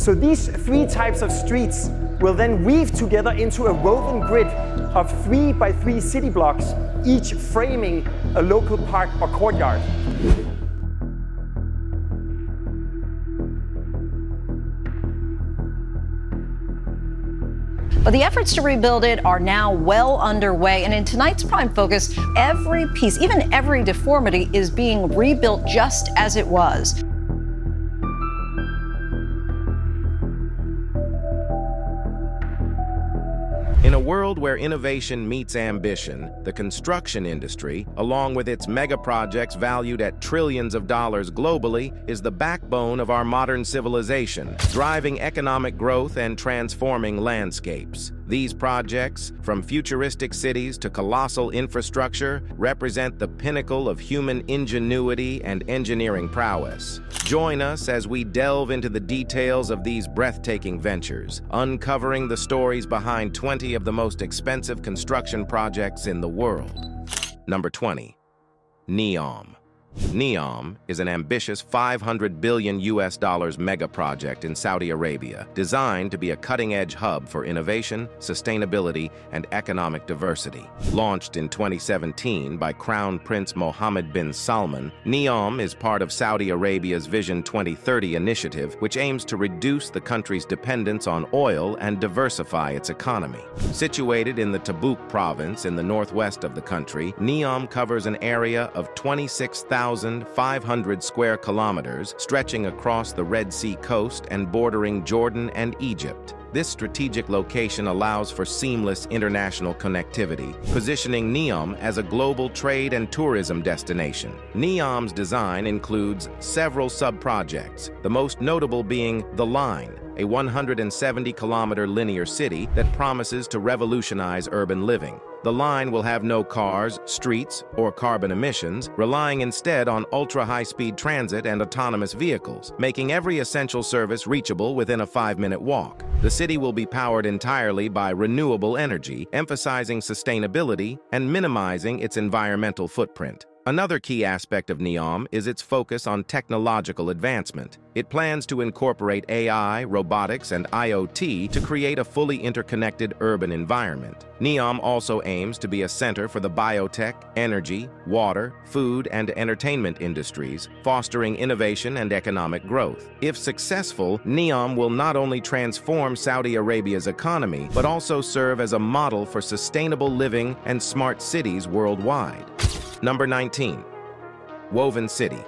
So these three types of streets will then weave together into a woven grid of 3 by 3 city blocks, each framing a local park or courtyard. Well, the efforts to rebuild it are now well underway, and in tonight's prime focus, every piece, even every deformity, is being rebuilt just as it was. In a world where innovation meets ambition, the construction industry, along with its mega projects valued at trillions of dollars globally, is the backbone of our modern civilization, driving economic growth and transforming landscapes. These projects, from futuristic cities to colossal infrastructure, represent the pinnacle of human ingenuity and engineering prowess. Join us as we delve into the details of these breathtaking ventures, uncovering the stories behind 20 of the most expensive construction projects in the world. Number 20. NEOM. NEOM is an ambitious $500 billion mega project in Saudi Arabia, designed to be a cutting-edge hub for innovation, sustainability, and economic diversity. Launched in 2017 by Crown Prince Mohammed bin Salman, NEOM is part of Saudi Arabia's Vision 2030 initiative, which aims to reduce the country's dependence on oil and diversify its economy. Situated in the Tabuk province in the northwest of the country, NEOM covers an area of 26,500 square kilometers, stretching across the Red Sea coast and bordering Jordan and Egypt. This strategic location allows for seamless international connectivity, positioning NEOM as a global trade and tourism destination. NEOM's design includes several sub-projects, the most notable being The Line, a 170-kilometer linear city that promises to revolutionize urban living. The line will have no cars, streets, or carbon emissions, relying instead on ultra-high-speed transit and autonomous vehicles, making every essential service reachable within a 5-minute walk. The city will be powered entirely by renewable energy, emphasizing sustainability and minimizing its environmental footprint. Another key aspect of NEOM is its focus on technological advancement. It plans to incorporate AI, robotics, and IoT to create a fully interconnected urban environment. NEOM also aims to be a center for the biotech, energy, water, food, and entertainment industries, fostering innovation and economic growth. If successful, NEOM will not only transform Saudi Arabia's economy, but also serve as a model for sustainable living and smart cities worldwide. Number 19. Woven City.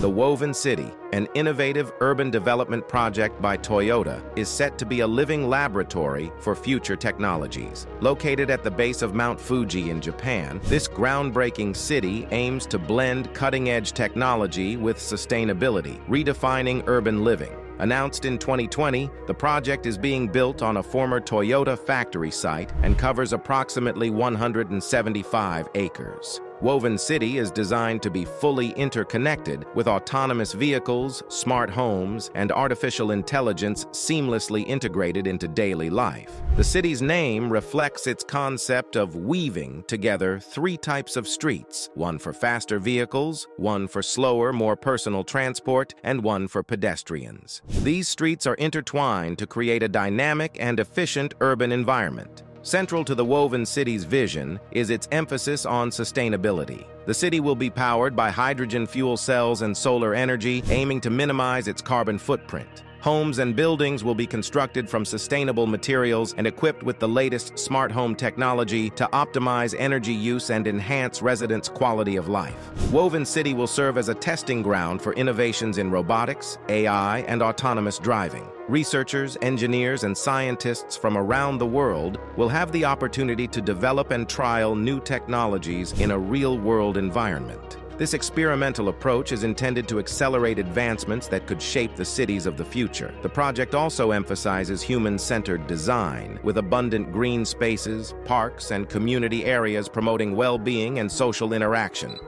The Woven City, an innovative urban development project by Toyota, is set to be a living laboratory for future technologies. Located at the base of Mount Fuji in Japan, this groundbreaking city aims to blend cutting-edge technology with sustainability, redefining urban living. Announced in 2020, the project is being built on a former Toyota factory site and covers approximately 175 acres. Woven City is designed to be fully interconnected, with autonomous vehicles, smart homes, and artificial intelligence seamlessly integrated into daily life. The city's name reflects its concept of weaving together three types of streets, one for faster vehicles, one for slower, more personal transport, and one for pedestrians. These streets are intertwined to create a dynamic and efficient urban environment. Central to the Woven City's vision is its emphasis on sustainability. The city will be powered by hydrogen fuel cells and solar energy, aiming to minimize its carbon footprint. Homes and buildings will be constructed from sustainable materials and equipped with the latest smart home technology to optimize energy use and enhance residents' quality of life. Woven City will serve as a testing ground for innovations in robotics, AI, and autonomous driving. Researchers, engineers, and scientists from around the world will have the opportunity to develop and trial new technologies in a real-world environment. This experimental approach is intended to accelerate advancements that could shape the cities of the future. The project also emphasizes human-centered design, with abundant green spaces, parks, and community areas promoting well-being and social interaction.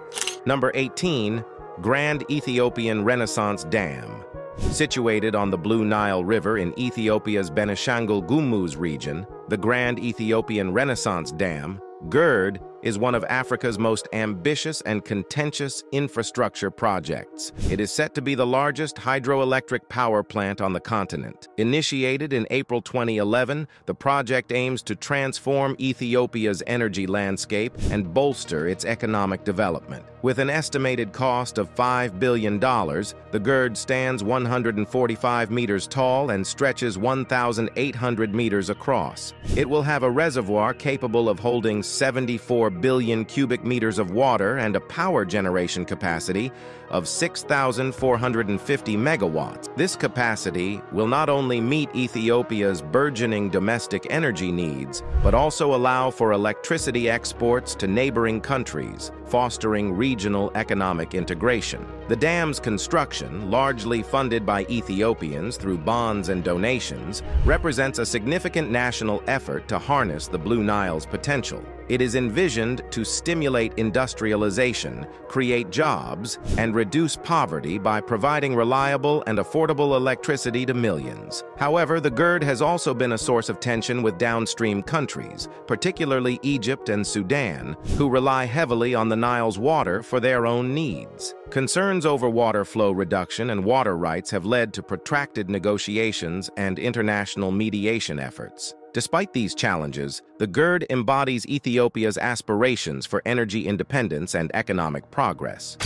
Number 18. Grand Ethiopian Renaissance Dam. Situated on the Blue Nile River in Ethiopia's Benishangul Gumuz region, the Grand Ethiopian Renaissance Dam, GERD, is one of Africa's most ambitious and contentious infrastructure projects. It is set to be the largest hydroelectric power plant on the continent. Initiated in April 2011, the project aims to transform Ethiopia's energy landscape and bolster its economic development. With an estimated cost of $5 billion, the GERD stands 145 meters tall and stretches 1,800 meters across. It will have a reservoir capable of holding 74 billion cubic meters of water and a power generation capacity of 6,450 megawatts. This capacity will not only meet Ethiopia's burgeoning domestic energy needs, but also allow for electricity exports to neighboring countries, fostering regional economic integration. The dam's construction, largely funded by Ethiopians through bonds and donations, represents a significant national effort to harness the Blue Nile's potential. It is envisioned to stimulate industrialization, create jobs, and reduce poverty by providing reliable and affordable electricity to millions. However, the GERD has also been a source of tension with downstream countries, particularly Egypt and Sudan, who rely heavily on the Nile's water for their own needs. Concerns over water flow reduction and water rights have led to protracted negotiations and international mediation efforts. Despite these challenges, the GERD embodies Ethiopia's aspirations for energy independence and economic progress.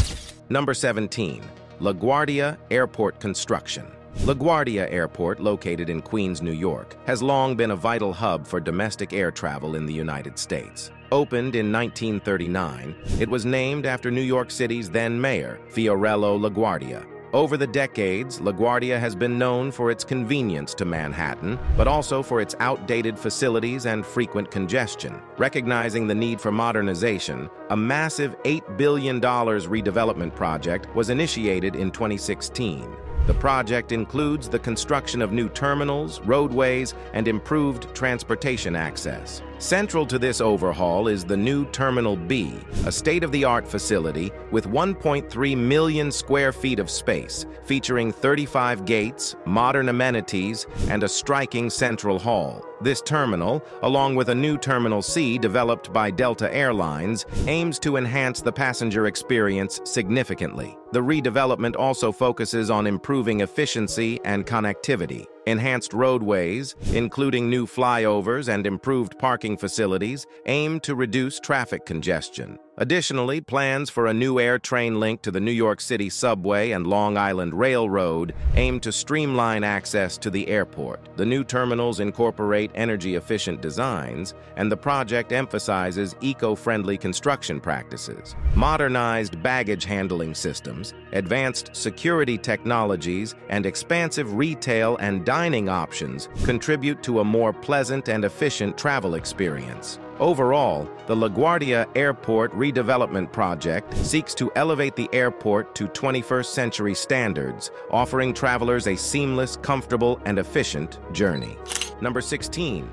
Number 17. LaGuardia Airport construction. LaGuardia Airport, located in Queens, New York, has long been a vital hub for domestic air travel in the United States. Opened in 1939, it was named after New York City's then-mayor, Fiorello LaGuardia. Over the decades, LaGuardia has been known for its convenience to Manhattan, but also for its outdated facilities and frequent congestion. Recognizing the need for modernization, a massive $8 billion redevelopment project was initiated in 2016. The project includes the construction of new terminals, roadways, and improved transportation access. Central to this overhaul is the new Terminal B, a state-of-the-art facility with 1.3 million square feet of space, featuring 35 gates, modern amenities, and a striking central hall. This terminal, along with a new Terminal C developed by Delta Airlines, aims to enhance the passenger experience significantly. The redevelopment also focuses on improving efficiency and connectivity. Enhanced roadways, including new flyovers and improved parking facilities, aim to reduce traffic congestion. Additionally, plans for a new air train link to the New York City subway and Long Island Railroad aim to streamline access to the airport. The new terminals incorporate energy-efficient designs, and the project emphasizes eco-friendly construction practices. Modernized baggage handling systems, advanced security technologies, and expansive retail and dining options contribute to a more pleasant and efficient travel experience. Overall, the LaGuardia Airport redevelopment project seeks to elevate the airport to 21st century standards, offering travelers a seamless, comfortable, and efficient journey. Number 16.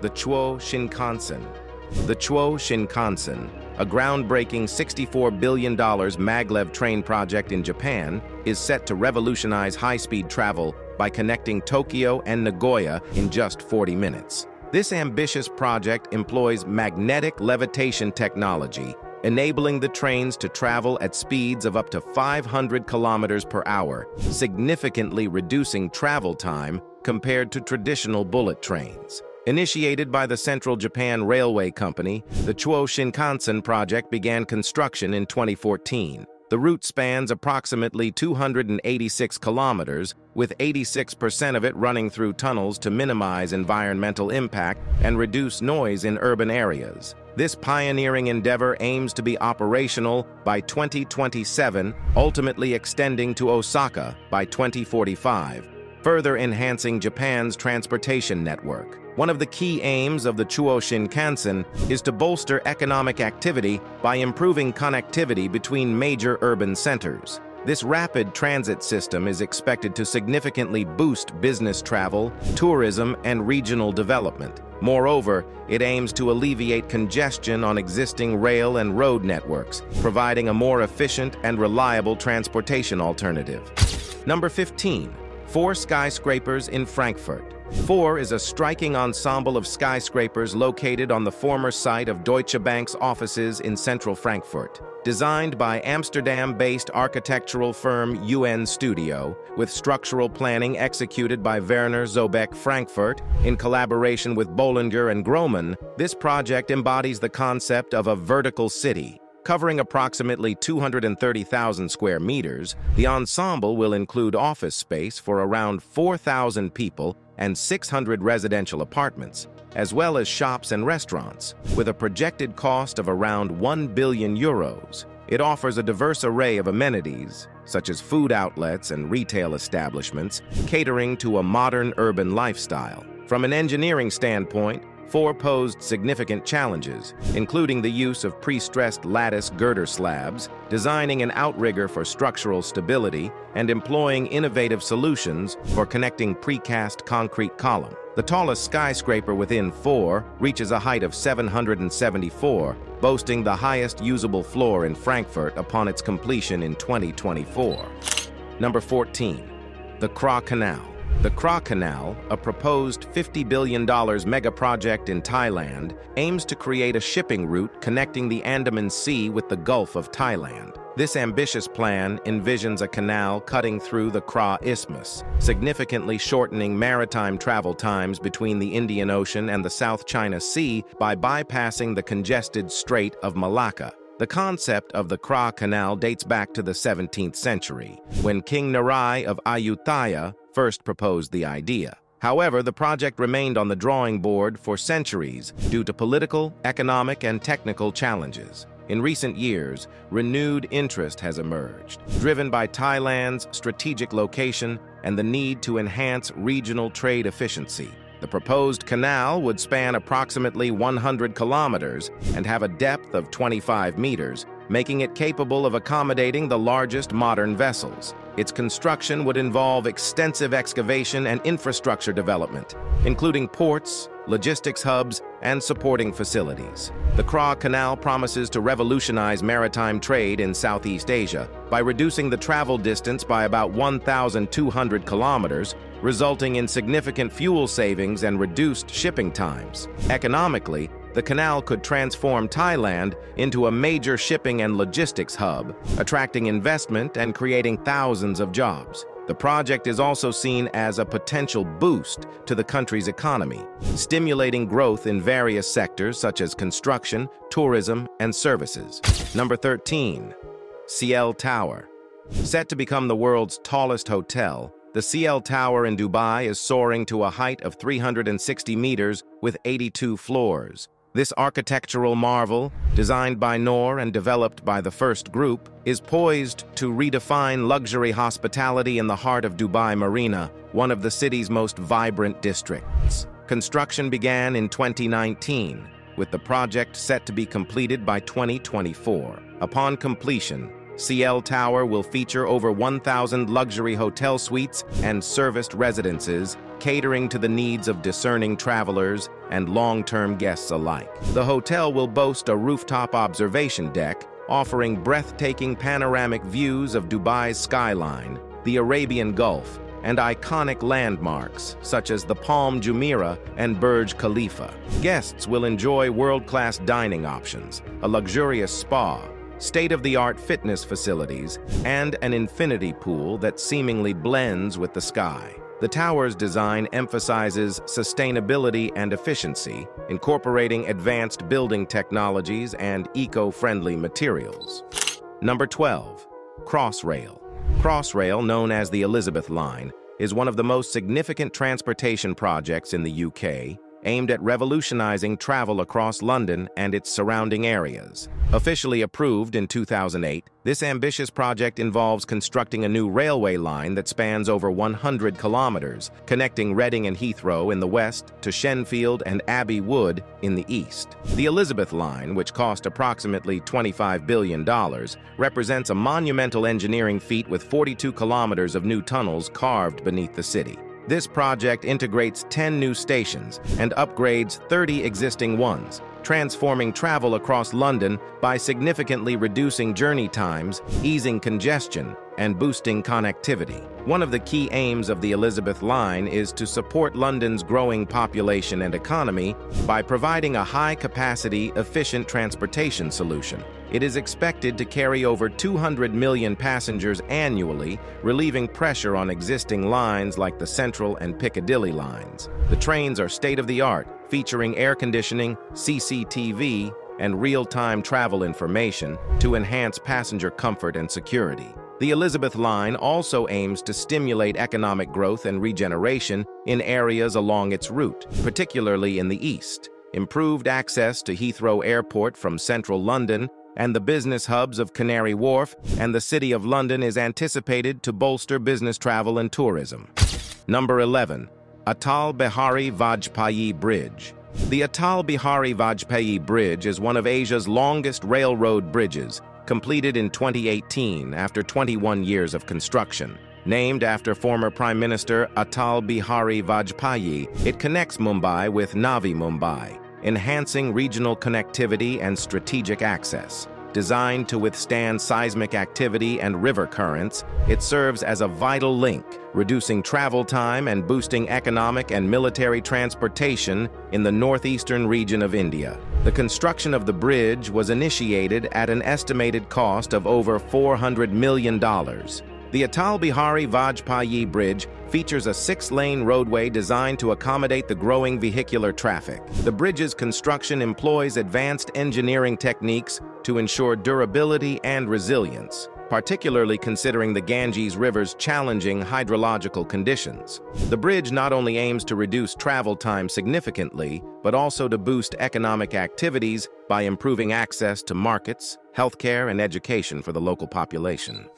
The Chuo Shinkansen. The Chuo Shinkansen, a groundbreaking $64 billion maglev train project in Japan, is set to revolutionize high-speed travel by connecting Tokyo and Nagoya in just 40 minutes. This ambitious project employs magnetic levitation technology, enabling the trains to travel at speeds of up to 500 kilometers per hour, significantly reducing travel time compared to traditional bullet trains. Initiated by the Central Japan Railway Company, the Chuo Shinkansen project began construction in 2014. The route spans approximately 286 kilometers, with 86% of it running through tunnels to minimize environmental impact and reduce noise in urban areas. This pioneering endeavor aims to be operational by 2027, ultimately extending to Osaka by 2045, further enhancing Japan's transportation network. One of the key aims of the Chuo Shinkansen is to bolster economic activity by improving connectivity between major urban centers. This rapid transit system is expected to significantly boost business travel, tourism, and regional development. Moreover, it aims to alleviate congestion on existing rail and road networks, providing a more efficient and reliable transportation alternative. Number 15. four skyscrapers in Frankfurt. Four is a striking ensemble of skyscrapers located on the former site of Deutsche Bank's offices in central Frankfurt. Designed by Amsterdam-based architectural firm UN Studio, with structural planning executed by Werner Zobeck Frankfurt in collaboration with Bollinger and Grohmann, this project embodies the concept of a vertical city. Covering approximately 230,000 square meters, the ensemble will include office space for around 4,000 people and 600 residential apartments, as well as shops and restaurants. With a projected cost of around 1 billion euros, it offers a diverse array of amenities, such as food outlets and retail establishments, catering to a modern urban lifestyle. From an engineering standpoint, Four posed significant challenges, including the use of pre-stressed lattice girder slabs, designing an outrigger for structural stability, and employing innovative solutions for connecting precast concrete column. The tallest skyscraper within Four reaches a height of 774, boasting the highest usable floor in Frankfurt upon its completion in 2024. Number 14. The Kra Canal. The Kra Canal, a proposed $50 billion megaproject in Thailand, aims to create a shipping route connecting the Andaman Sea with the Gulf of Thailand. This ambitious plan envisions a canal cutting through the Kra Isthmus, significantly shortening maritime travel times between the Indian Ocean and the South China Sea by bypassing the congested Strait of Malacca. The concept of the Kra Canal dates back to the 17th century, when King Narai of Ayutthaya first proposed the idea. However, the project remained on the drawing board for centuries due to political, economic, and technical challenges. In recent years, renewed interest has emerged, driven by Thailand's strategic location and the need to enhance regional trade efficiency. The proposed canal would span approximately 100 kilometers and have a depth of 25 meters, making it capable of accommodating the largest modern vessels. Its construction would involve extensive excavation and infrastructure development, including ports, logistics hubs, and supporting facilities. The Kra Canal promises to revolutionize maritime trade in Southeast Asia by reducing the travel distance by about 1,200 kilometers, resulting in significant fuel savings and reduced shipping times. Economically, the canal could transform Thailand into a major shipping and logistics hub, attracting investment and creating thousands of jobs. The project is also seen as a potential boost to the country's economy, stimulating growth in various sectors such as construction, tourism, and services. Number 13. CL Tower. Set to become the world's tallest hotel, the CL Tower in Dubai is soaring to a height of 360 meters with 82 floors. This architectural marvel, designed by Noor and developed by the First Group, is poised to redefine luxury hospitality in the heart of Dubai Marina, one of the city's most vibrant districts. Construction began in 2019, with the project set to be completed by 2024. Upon completion, CL Tower will feature over 1,000 luxury hotel suites and serviced residences, catering to the needs of discerning travelers and long-term guests alike. The hotel will boast a rooftop observation deck, offering breathtaking panoramic views of Dubai's skyline, the Arabian Gulf, and iconic landmarks such as the Palm Jumeirah and Burj Khalifa. Guests will enjoy world-class dining options, a luxurious spa, state-of-the-art fitness facilities, and an infinity pool that seemingly blends with the sky. The tower's design emphasizes sustainability and efficiency, incorporating advanced building technologies and eco-friendly materials. Number 12. Crossrail. Crossrail, known as the Elizabeth Line, is one of the most significant transportation projects in the UK, aimed at revolutionizing travel across London and its surrounding areas. Officially approved in 2008, this ambitious project involves constructing a new railway line that spans over 100 kilometers, connecting Reading and Heathrow in the west to Shenfield and Abbey Wood in the east. The Elizabeth Line, which cost approximately $25 billion, represents a monumental engineering feat with 42 kilometers of new tunnels carved beneath the city. This project integrates 10 new stations and upgrades 30 existing ones, transforming travel across London by significantly reducing journey times, easing congestion, and boosting connectivity. One of the key aims of the Elizabeth Line is to support London's growing population and economy by providing a high-capacity, efficient transportation solution. It is expected to carry over 200 million passengers annually, relieving pressure on existing lines like the Central and Piccadilly lines. The trains are state-of-the-art, featuring air conditioning, CCTV, and real-time travel information to enhance passenger comfort and security. The Elizabeth Line also aims to stimulate economic growth and regeneration in areas along its route, particularly in the east. Improved access to Heathrow Airport from central London and the business hubs of Canary Wharf and the City of London is anticipated to bolster business travel and tourism. Number 11. Atal Bihari Vajpayee Bridge. The Atal Bihari Vajpayee Bridge is one of Asia's longest railroad bridges, completed in 2018 after 21 years of construction. Named after former Prime Minister Atal Bihari Vajpayee, it connects Mumbai with Navi Mumbai, enhancing regional connectivity and strategic access. Designed to withstand seismic activity and river currents, it serves as a vital link, reducing travel time and boosting economic and military transportation in the northeastern region of India. The construction of the bridge was initiated at an estimated cost of over $400 million. The Atal Bihari Vajpayee Bridge features a 6-lane roadway designed to accommodate the growing vehicular traffic. The bridge's construction employs advanced engineering techniques to ensure durability and resilience, particularly considering the Ganges River's challenging hydrological conditions. The bridge not only aims to reduce travel time significantly, but also to boost economic activities by improving access to markets, healthcare, and education for the local population.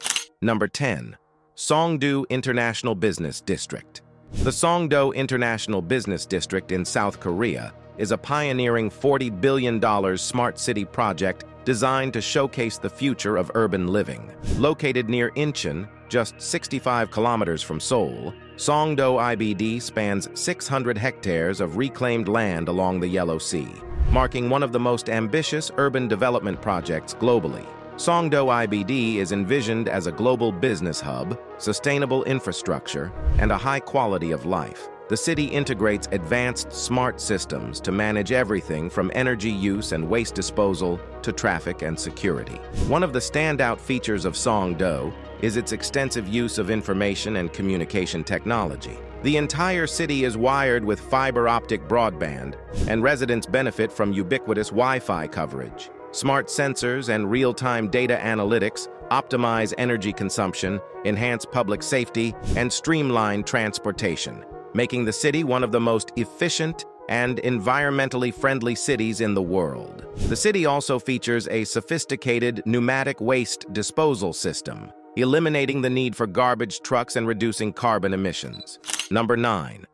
Number 10. Songdo International Business District. The Songdo International Business District in South Korea is a pioneering $40 billion smart city project designed to showcase the future of urban living. Located near Incheon, just 65 kilometers from Seoul, Songdo IBD spans 600 hectares of reclaimed land along the Yellow Sea, marking one of the most ambitious urban development projects globally. Songdo IBD is envisioned as a global business hub, sustainable infrastructure, and a high quality of life. The city integrates advanced smart systems to manage everything from energy use and waste disposal to traffic and security. One of the standout features of Songdo is its extensive use of information and communication technology. The entire city is wired with fiber optic broadband, and residents benefit from ubiquitous Wi-Fi coverage. Smart sensors and real-time data analytics optimize energy consumption, enhance public safety, and streamline transportation, making the city one of the most efficient and environmentally friendly cities in the world. The city also features a sophisticated pneumatic waste disposal system, eliminating the need for garbage trucks and reducing carbon emissions. Number 9.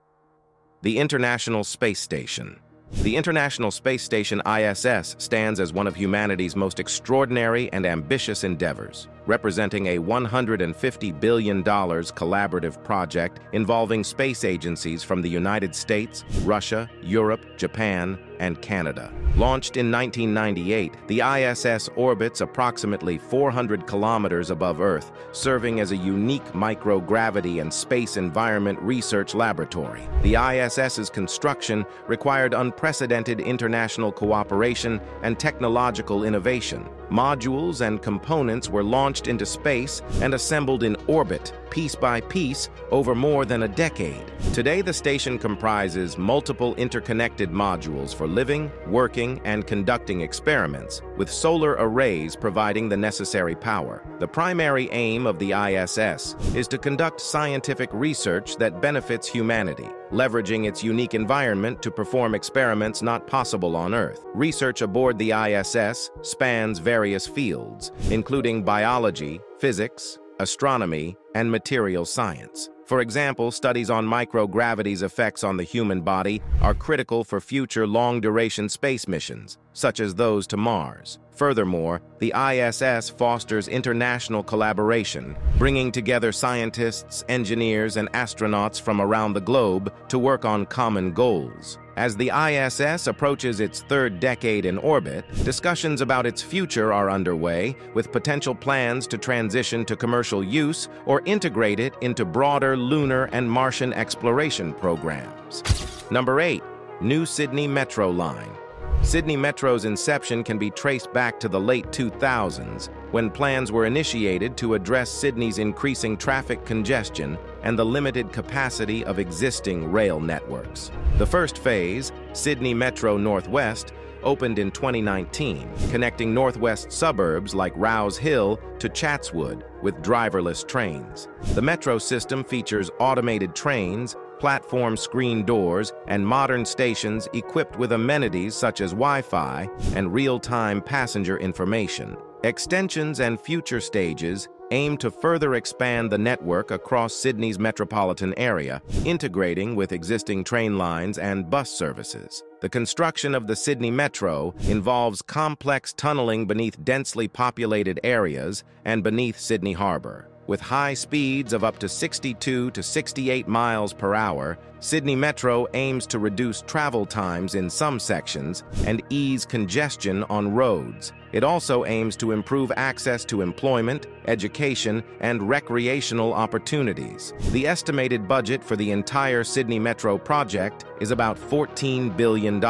The International Space Station. The International Space Station ISS stands as one of humanity's most extraordinary and ambitious endeavors, representing a $150 billion collaborative project involving space agencies from the United States, Russia, Europe, Japan, and Canada. Launched in 1998, the ISS orbits approximately 400 kilometers above Earth, serving as a unique microgravity and space environment research laboratory. The ISS's construction required unprecedented international cooperation and technological innovation. Modules and components were launched into space and assembled in orbit, piece by piece, over more than a decade. Today, the station comprises multiple interconnected modules for living, working, and conducting experiments, with solar arrays providing the necessary power. The primary aim of the ISS is to conduct scientific research that benefits humanity, leveraging its unique environment to perform experiments not possible on Earth. Research aboard the ISS spans various fields, including biology, physics, astronomy, and material science. For example, studies on microgravity's effects on the human body are critical for future long-duration space missions, such as those to Mars. Furthermore, the ISS fosters international collaboration, bringing together scientists, engineers, and astronauts from around the globe to work on common goals. As the ISS approaches its third decade in orbit, discussions about its future are underway, with potential plans to transition to commercial use or integrate it into broader lunar and Martian exploration programs. Number 8. New Sydney Metro Line. Sydney Metro's inception can be traced back to the late 2000s, when plans were initiated to address Sydney's increasing traffic congestion and the limited capacity of existing rail networks. The first phase, Sydney Metro Northwest, opened in 2019, connecting northwest suburbs like Rouse Hill to Chatswood with driverless trains. The metro system features automated trains, platform screen doors, and modern stations equipped with amenities such as Wi-Fi and real-time passenger information. Extensions and future stages aim to further expand the network across Sydney's metropolitan area, integrating with existing train lines and bus services. The construction of the Sydney Metro involves complex tunneling beneath densely populated areas and beneath Sydney Harbour. With high speeds of up to 62 to 68 miles per hour, Sydney Metro aims to reduce travel times in some sections and ease congestion on roads. It also aims to improve access to employment, education, and recreational opportunities. The estimated budget for the entire Sydney Metro project is about $14 billion.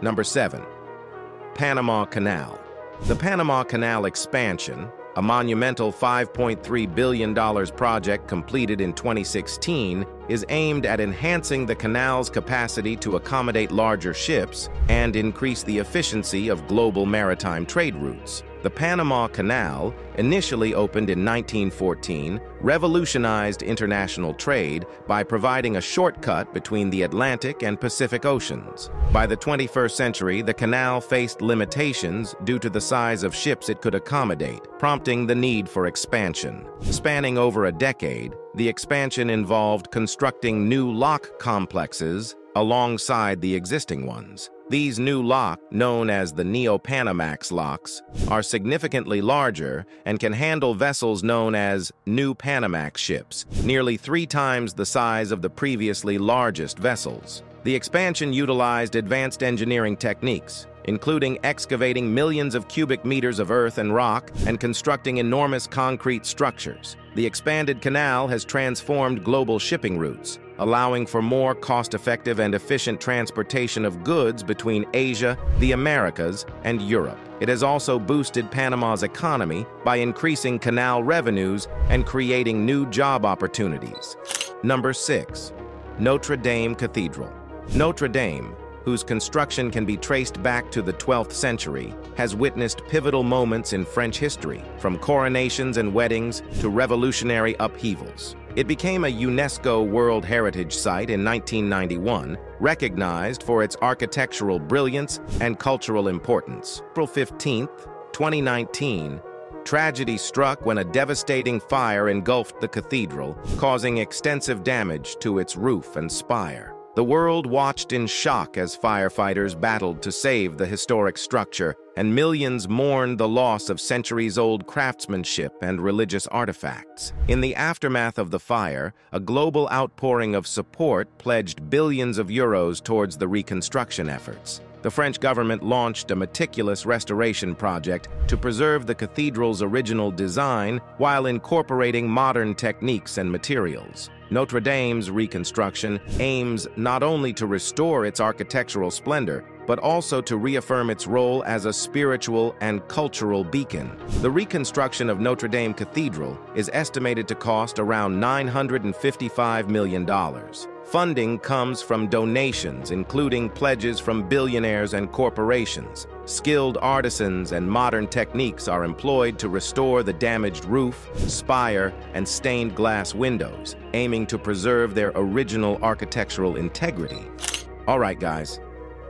Number 7. Panama Canal. The Panama Canal expansion, a monumental $5.3 billion project completed in 2016, is aimed at enhancing the canal's capacity to accommodate larger ships and increase the efficiency of global maritime trade routes. The Panama Canal, initially opened in 1914, revolutionized international trade by providing a shortcut between the Atlantic and Pacific Oceans. By the 21st century, the canal faced limitations due to the size of ships it could accommodate, prompting the need for expansion. Spanning over a decade, the expansion involved constructing new lock complexes alongside the existing ones. These new locks, known as the Neo-Panamax locks, are significantly larger and can handle vessels known as New Panamax ships, nearly 3 times the size of the previously largest vessels. The expansion utilized advanced engineering techniques, including excavating millions of cubic meters of earth and rock and constructing enormous concrete structures. The expanded canal has transformed global shipping routes, allowing for more cost-effective and efficient transportation of goods between Asia, the Americas, and Europe. It has also boosted Panama's economy by increasing canal revenues and creating new job opportunities. Number 6. Notre Dame Cathedral. Notre Dame, whose construction can be traced back to the 12th century, has witnessed pivotal moments in French history, from coronations and weddings to revolutionary upheavals. It became a UNESCO World Heritage Site in 1991, recognized for its architectural brilliance and cultural importance. April 15, 2019, tragedy struck when a devastating fire engulfed the cathedral, causing extensive damage to its roof and spire. The world watched in shock as firefighters battled to save the historic structure, and millions mourned the loss of centuries-old craftsmanship and religious artifacts. In the aftermath of the fire, a global outpouring of support pledged billions of euros towards the reconstruction efforts. The French government launched a meticulous restoration project to preserve the cathedral's original design while incorporating modern techniques and materials. Notre Dame's reconstruction aims not only to restore its architectural splendor, but also to reaffirm its role as a spiritual and cultural beacon. The reconstruction of Notre Dame Cathedral is estimated to cost around $955 million. Funding comes from donations, including pledges from billionaires and corporations. Skilled artisans and modern techniques are employed to restore the damaged roof, spire, and stained glass windows, aiming to preserve their original architectural integrity. All right, guys,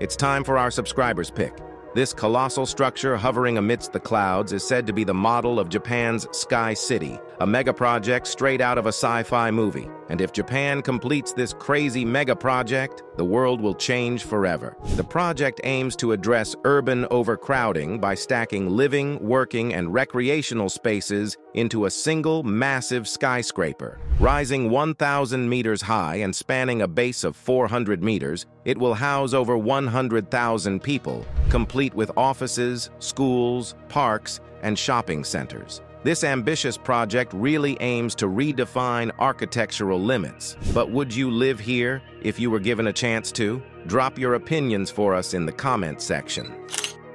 it's time for our subscribers' pick. This colossal structure hovering amidst the clouds is said to be the model of Japan's Sky City, a mega project straight out of a sci-fi movie. And if Japan completes this crazy mega project, the world will change forever. The project aims to address urban overcrowding by stacking living, working, and recreational spaces into a single massive skyscraper. Rising 1,000 meters high and spanning a base of 400 meters, it will house over 100,000 people, complete with offices, schools, parks, and shopping centers. This ambitious project really aims to redefine architectural limits. But would you live here if you were given a chance to? Drop your opinions for us in the comment section.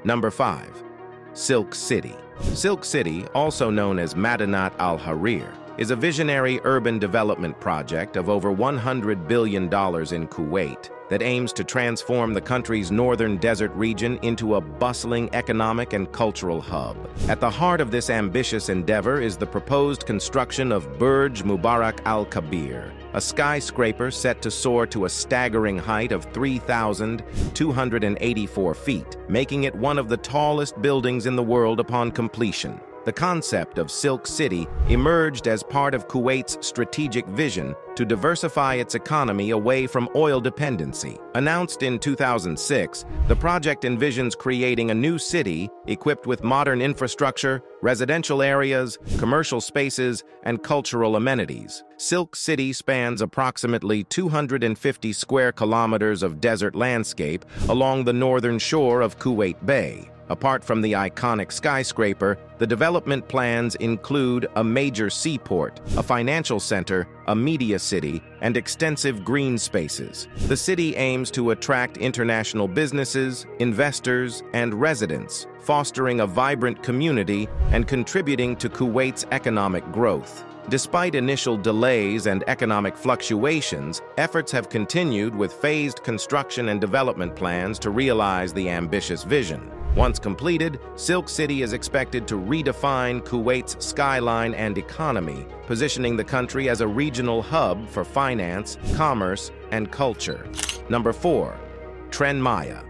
Number 5, Silk City. Silk City, also known as Madanat al-Harir, is a visionary urban development project of over $100 billion in Kuwait that aims to transform the country's northern desert region into a bustling economic and cultural hub. At the heart of this ambitious endeavor is the proposed construction of Burj Mubarak Al-Kabir, a skyscraper set to soar to a staggering height of 3,284 feet, making it one of the tallest buildings in the world upon completion. The concept of Silk City emerged as part of Kuwait's strategic vision to diversify its economy away from oil dependency. Announced in 2006, the project envisions creating a new city equipped with modern infrastructure, residential areas, commercial spaces, and cultural amenities. Silk City spans approximately 250 square kilometers of desert landscape along the northern shore of Kuwait Bay. Apart from the iconic skyscraper, the development plans include a major seaport, a financial center, a media city, and extensive green spaces. The city aims to attract international businesses, investors, and residents, fostering a vibrant community and contributing to Kuwait's economic growth. Despite initial delays and economic fluctuations, efforts have continued with phased construction and development plans to realize the ambitious vision. Once completed, Silk City is expected to redefine Kuwait's skyline and economy, positioning the country as a regional hub for finance, commerce, and culture. Number 4, Tren Maya.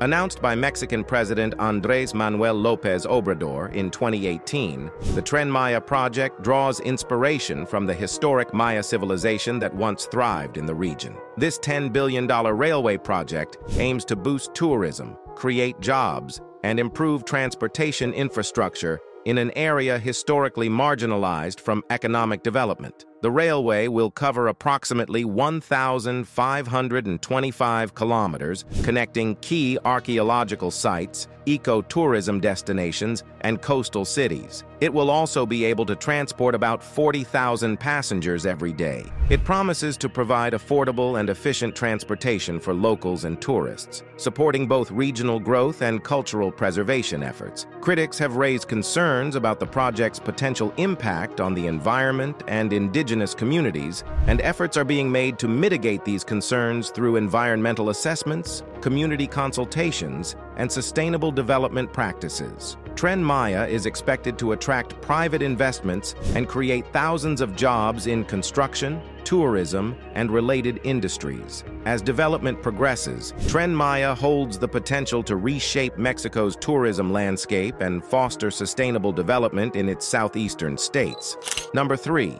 Announced by Mexican President Andrés Manuel López Obrador in 2018, the Tren Maya project draws inspiration from the historic Maya civilization that once thrived in the region. This $10 billion railway project aims to boost tourism, create jobs, and improve transportation infrastructure in an area historically marginalized from economic development. The railway will cover approximately 1,525 kilometers, connecting key archaeological sites, eco-tourism destinations, and coastal cities. It will also be able to transport about 40,000 passengers every day. It promises to provide affordable and efficient transportation for locals and tourists, supporting both regional growth and cultural preservation efforts. Critics have raised concerns about the project's potential impact on the environment and indigenous communities, and efforts are being made to mitigate these concerns through environmental assessments, community consultations, and sustainable development practices. Tren Maya is expected to attract private investments and create thousands of jobs in construction, tourism, and related industries. As development progresses, Tren Maya holds the potential to reshape Mexico's tourism landscape and foster sustainable development in its southeastern states. Number 3,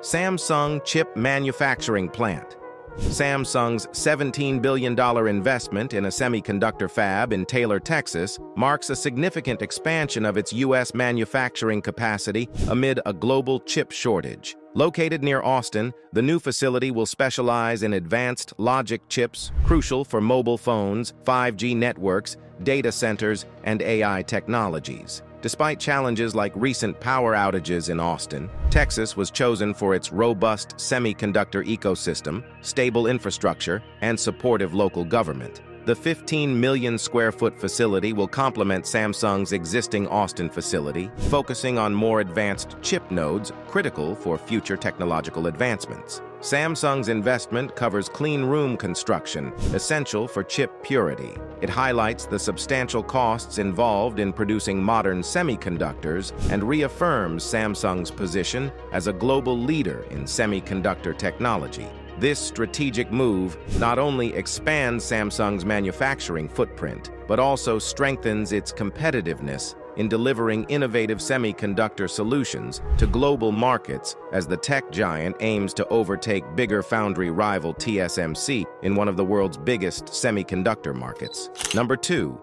Samsung Chip Manufacturing Plant. Samsung's $17 billion investment in a semiconductor fab in Taylor, Texas, marks a significant expansion of its U.S. manufacturing capacity amid a global chip shortage. Located near Austin, the new facility will specialize in advanced logic chips, crucial for mobile phones, 5G networks, data centers, and AI technologies. Despite challenges like recent power outages in Austin, Texas was chosen for its robust semiconductor ecosystem, stable infrastructure, and supportive local government. The 15 million square foot facility will complement Samsung's existing Austin facility, focusing on more advanced chip nodes critical for future technological advancements. Samsung's investment covers clean room construction, essential for chip purity. It highlights the substantial costs involved in producing modern semiconductors and reaffirms Samsung's position as a global leader in semiconductor technology. This strategic move not only expands Samsung's manufacturing footprint, but also strengthens its competitiveness in delivering innovative semiconductor solutions to global markets as the tech giant aims to overtake bigger foundry rival TSMC in one of the world's biggest semiconductor markets. Number 2,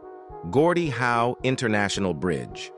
Gordie Howe International Bridge.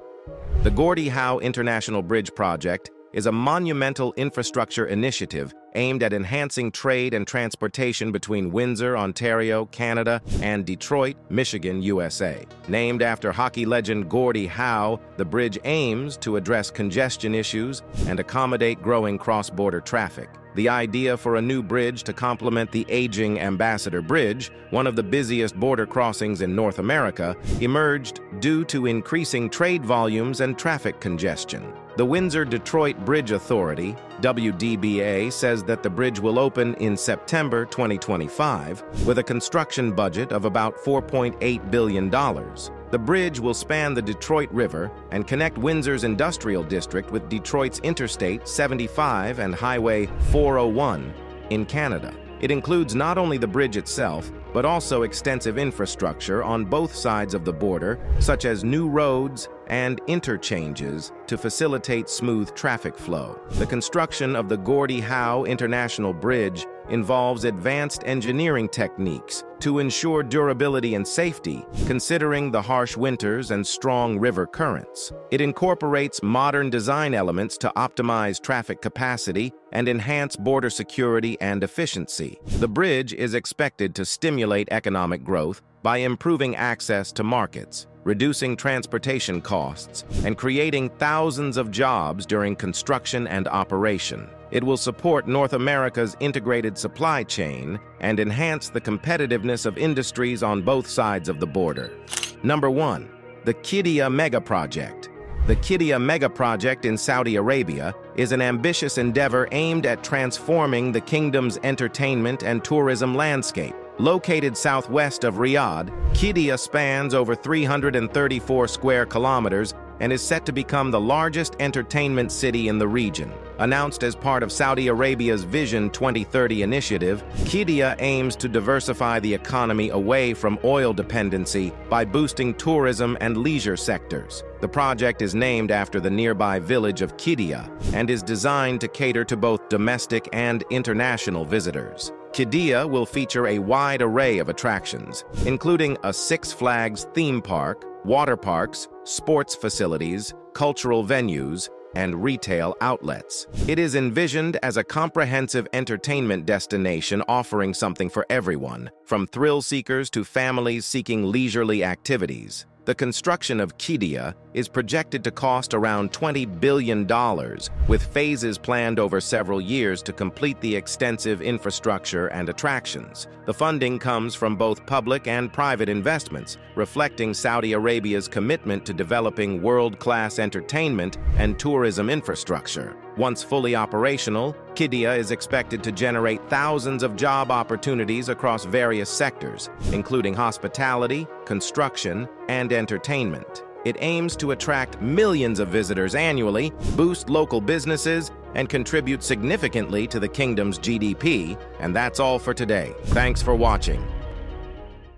The Gordie Howe International Bridge project is a monumental infrastructure initiative aimed at enhancing trade and transportation between Windsor, Ontario, Canada, and Detroit, Michigan, USA. Named after hockey legend Gordie Howe, the bridge aims to address congestion issues and accommodate growing cross-border traffic. The idea for a new bridge to complement the aging Ambassador Bridge, one of the busiest border crossings in North America, emerged due to increasing trade volumes and traffic congestion. The Windsor-Detroit Bridge Authority, WDBA, says that the bridge will open in September 2025 with a construction budget of about $4.8 billion. The bridge will span the Detroit River and connect Windsor's industrial district with Detroit's Interstate 75 and Highway 401 in Canada. It includes not only the bridge itself, but also extensive infrastructure on both sides of the border, such as new roads and interchanges to facilitate smooth traffic flow. The construction of the Gordie Howe International Bridge involves advanced engineering techniques to ensure durability and safety, considering the harsh winters and strong river currents. It incorporates modern design elements to optimize traffic capacity and enhance border security and efficiency. The bridge is expected to stimulate economic growth by improving access to markets, reducing transportation costs, and creating thousands of jobs during construction and operation. It will support North America's integrated supply chain and enhance the competitiveness of industries on both sides of the border. Number 1, the Qiddiya Megaproject. The Qiddiya Megaproject in Saudi Arabia is an ambitious endeavor aimed at transforming the kingdom's entertainment and tourism landscape. Located southwest of Riyadh, Qiddiya spans over 334 square kilometers and is set to become the largest entertainment city in the region. Announced as part of Saudi Arabia's Vision 2030 initiative, Qiddiya aims to diversify the economy away from oil dependency by boosting tourism and leisure sectors. The project is named after the nearby village of Qiddiya and is designed to cater to both domestic and international visitors. Qiddiya will feature a wide array of attractions, including a Six Flags theme park, water parks, sports facilities, cultural venues, and retail outlets. It is envisioned as a comprehensive entertainment destination offering something for everyone, from thrill seekers to families seeking leisurely activities. The construction of Qiddiya is projected to cost around $20 billion, with phases planned over several years to complete the extensive infrastructure and attractions. The funding comes from both public and private investments, reflecting Saudi Arabia's commitment to developing world-class entertainment and tourism infrastructure. Once fully operational, Qiddiya is expected to generate thousands of job opportunities across various sectors, including hospitality, construction, and entertainment. It aims to attract millions of visitors annually, boost local businesses, and contribute significantly to the kingdom's GDP. And that's all for today. Thanks for watching.